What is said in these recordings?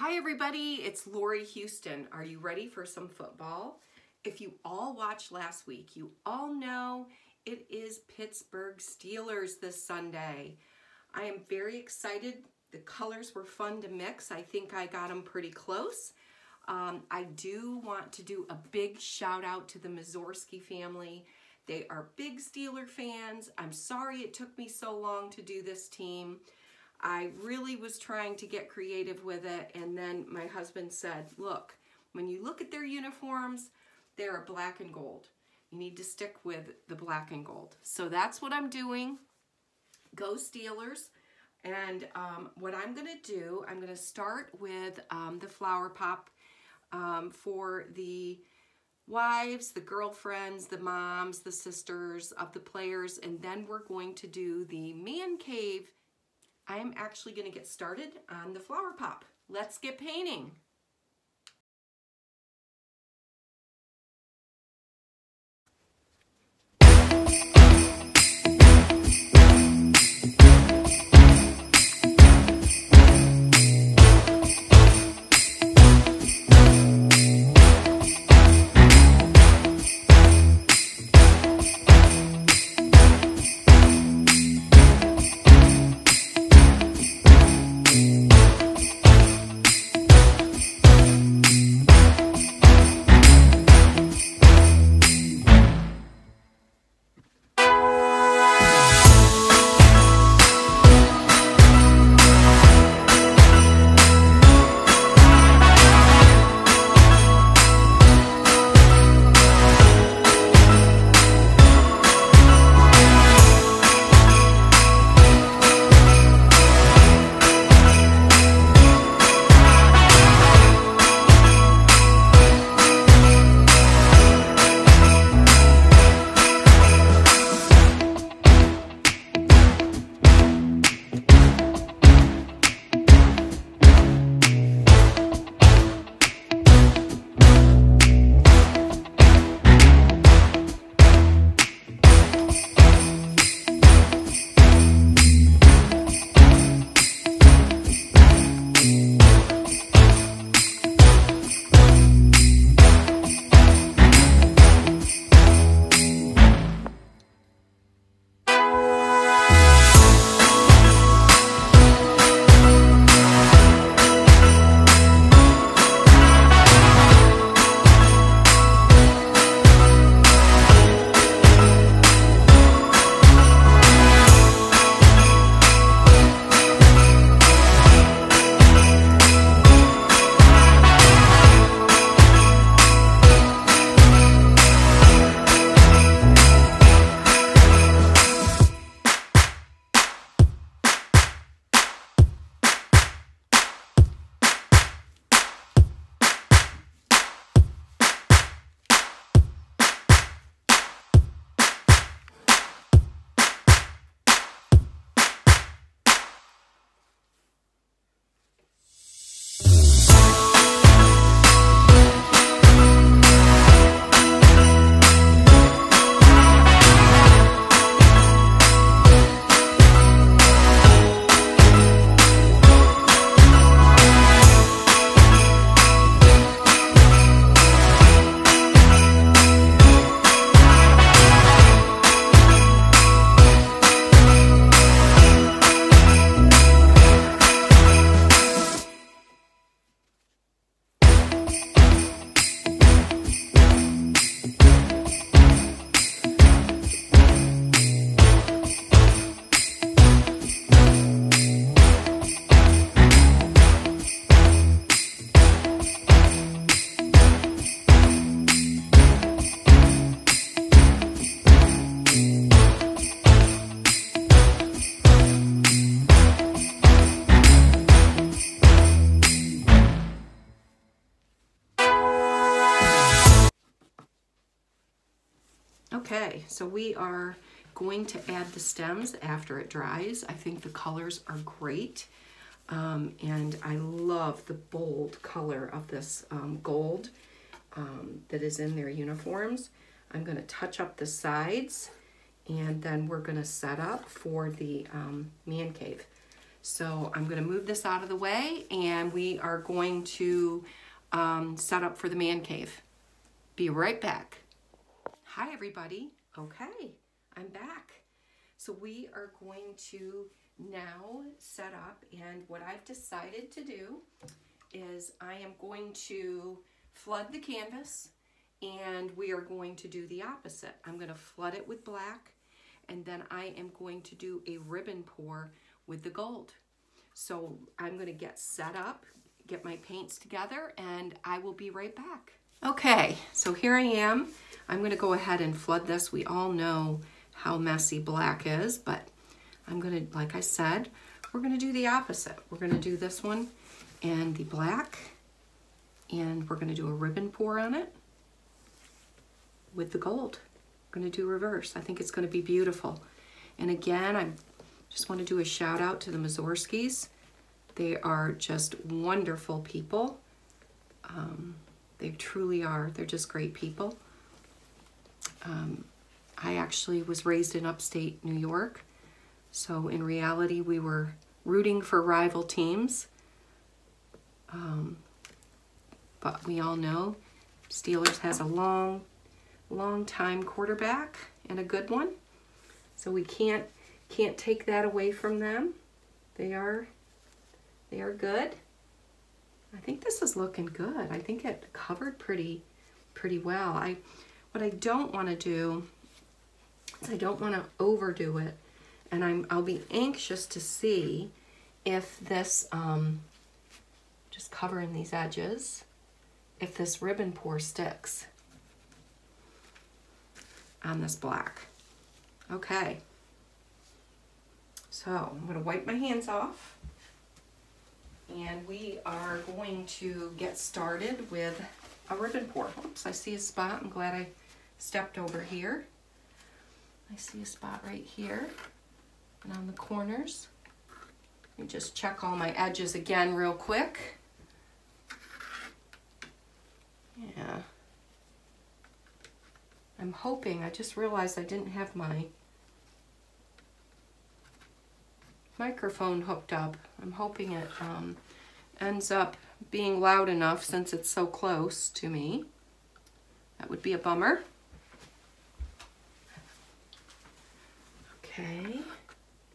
Hi everybody, it's Lori Houston. Are you ready for some football? If you all watched last week, you all know it is Pittsburgh Steelers this Sunday. I am very excited. The colors were fun to mix. I think I got them pretty close. I do want to do a big shout out to the Mizorski family. They are big Steeler fans. I'm sorry it took me so long to do this team. I really was trying to get creative with it, and then my husband said, look, when you look at their uniforms, they're black and gold. You need to stick with the black and gold. So that's what I'm doing. Go Steelers. And what I'm going to do, I'm going to start with the flower pop for the wives, the girlfriends, the moms, the sisters of the players, and then we're going to do the man cave. I'm actually going to get started on the flower pop. Let's get painting. Okay, so we are going to add the stems after it dries. I think the colors are great. And I love the bold color of this gold that is in their uniforms. I'm going to touch up the sides, and then we're going to set up for the man cave. So I'm going to move this out of the way, and we are going to set up for the man cave. Be right back. Hi everybody. Okay, I'm back. So we are going to now set up, and what I've decided to do is I am going to flood the canvas, and we are going to do the opposite. I'm going to flood it with black, and then I am going to do a ribbon pour with the gold. So I'm going to get set up, get my paints together, and I will be right back. Okay, so here I am. I'm going to go ahead and flood this. We all know how messy black is, but I'm going to, like I said, we're going to do the opposite. We're going to do this one and the black, and we're going to do a ribbon pour on it with the gold. I'm going to do reverse. I think it's going to be beautiful. And again, I just want to do a shout out to the Mizorskis. They are just wonderful people. They truly are. They're just great people. I actually was raised in upstate New York, so in reality we were rooting for rival teams. But we all know Steelers has a long time quarterback, and a good one. So we can't take that away from them. They are good. I think this is looking good. I think it covered pretty well. What I don't want to do is I don't want to overdo it, and I'll be anxious to see if this just covering these edges, if this ribbon pour sticks on this black. Okay, so I'm going to wipe my hands off, and we are going to get started with a ribbon pour. Oops, I see a spot. I'm glad I stepped over here. I see a spot right here and on the corners. Let me just check all my edges again real quick. Yeah. I'm hoping, I just realized I didn't have my microphone hooked up. I'm hoping it ends up being loud enough since it's so close to me. That would be a bummer. Okay, I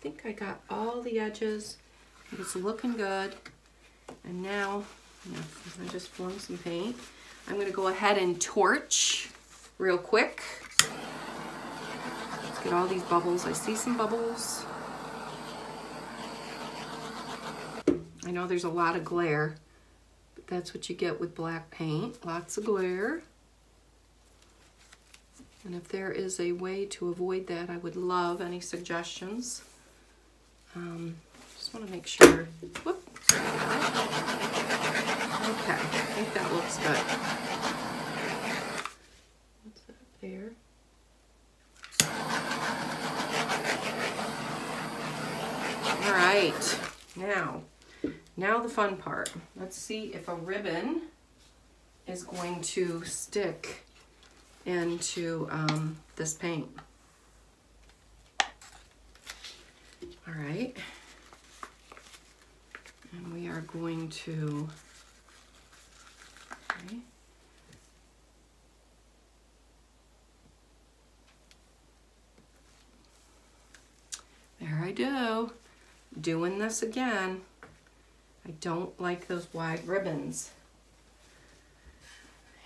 think I got all the edges. It's looking good. And now, I just flung some paint. I'm going to go ahead and torch real quick. Let's get all these bubbles. I see some bubbles. I know there's a lot of glare, but that's what you get with black paint. Lots of glare. And if there is a way to avoid that, I would love any suggestions. Just want to make sure. Whoop. Okay, I think that looks good. What's up there? All right, now the fun part. Let's see if a ribbon is going to stick into this paint. All right, and we are going to, okay. There I do, doing this again. I don't like those wide ribbons.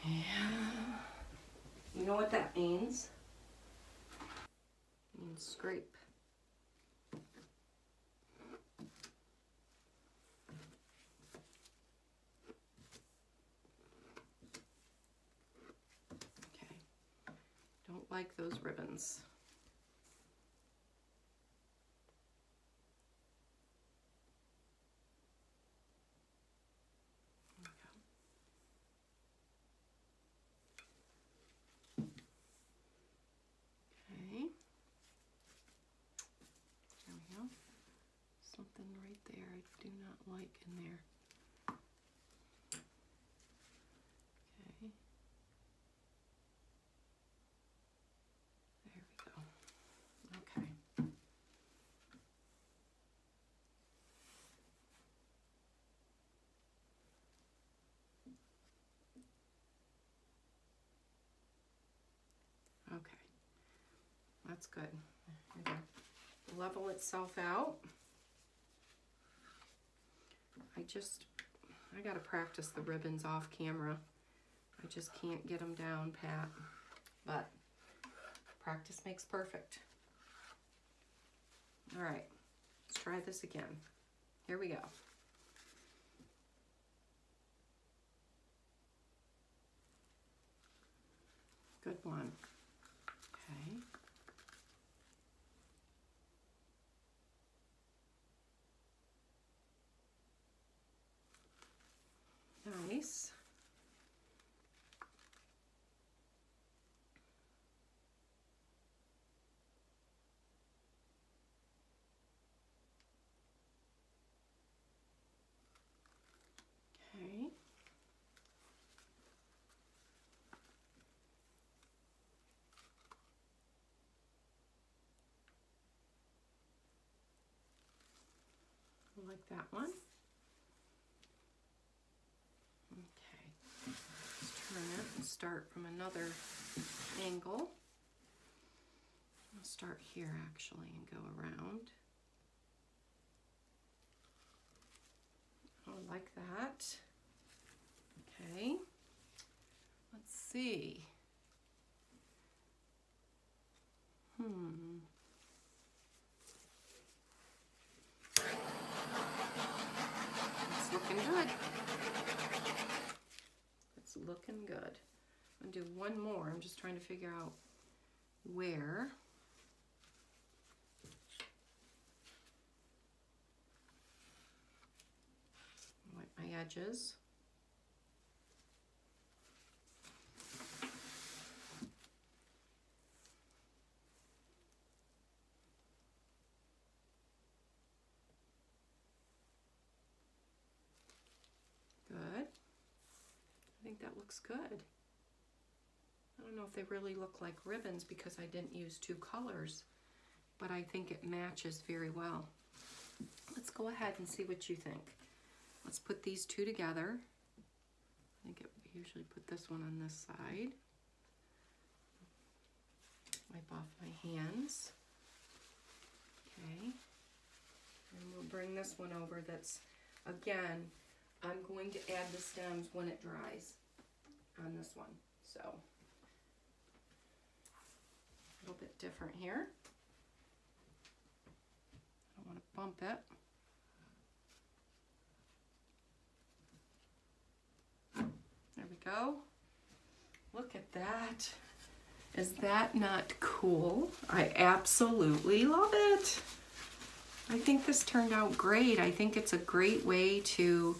Yeah. You know what that means? It means scrape. Okay, don't like those ribbons. Something right there I do not like in there. Okay. There we go. Okay. that's good. It'll level itself out. I gotta practice the ribbons off camera. I just can't get them down pat, but practice makes perfect. All right, let's try this again. Here we go. Good one. Okay. Nice. Okay. I like that one. Start from another angle. I'll start here actually and go around. I like that. Okay, let's see. It's looking good. It's looking good. I'm gonna do one more. I'm just trying to figure out where. Wipe my edges. Good. I think that looks good. I don't know if they really look like ribbons because I didn't use two colors, but I think it matches very well. Let's go ahead and see what you think. Let's put these two together. I think I usually put this one on this side. Wipe off my hands. Okay. And we'll bring this one over. That's, again, I'm going to add the stems when it dries on this one. So, a little bit different here. I don't want to bump it. There we go. Look at that. Is that not cool? I absolutely love it. I think this turned out great. I think it's a great way to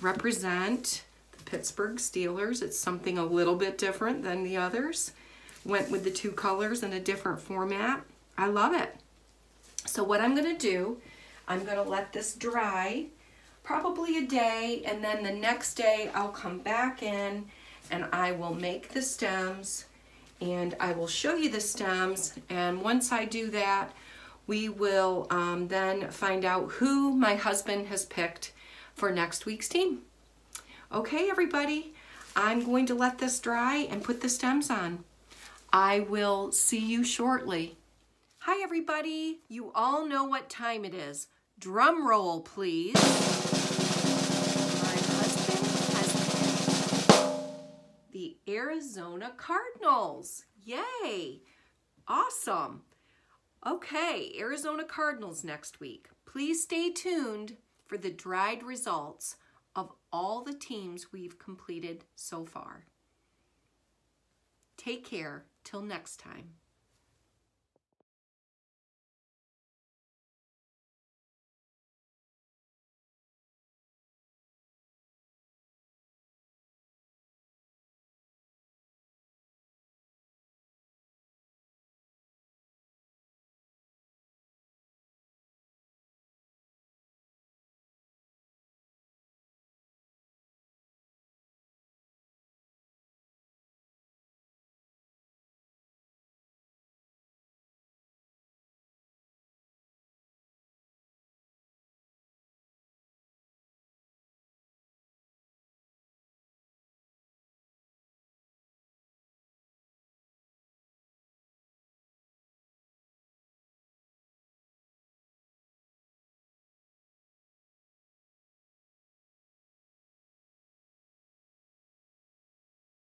represent the Pittsburgh Steelers. It's something a little bit different than the others. Went with the two colors in a different format. I love it. So what I'm gonna do, I'm gonna let this dry probably a day, and then the next day I'll come back in and I will make the stems and I will show you the stems. And once I do that, we will then find out who my husband has picked for next week's team. Okay, everybody, I'm going to let this dry and put the stems on. I will see you shortly. Hi, everybody. You all know what time it is. Drum roll, please. My husband has picked the Arizona Cardinals. Yay. Awesome. Okay, Arizona Cardinals next week. Please stay tuned for the dried results of all the teams we've completed so far. Take care. Till next time.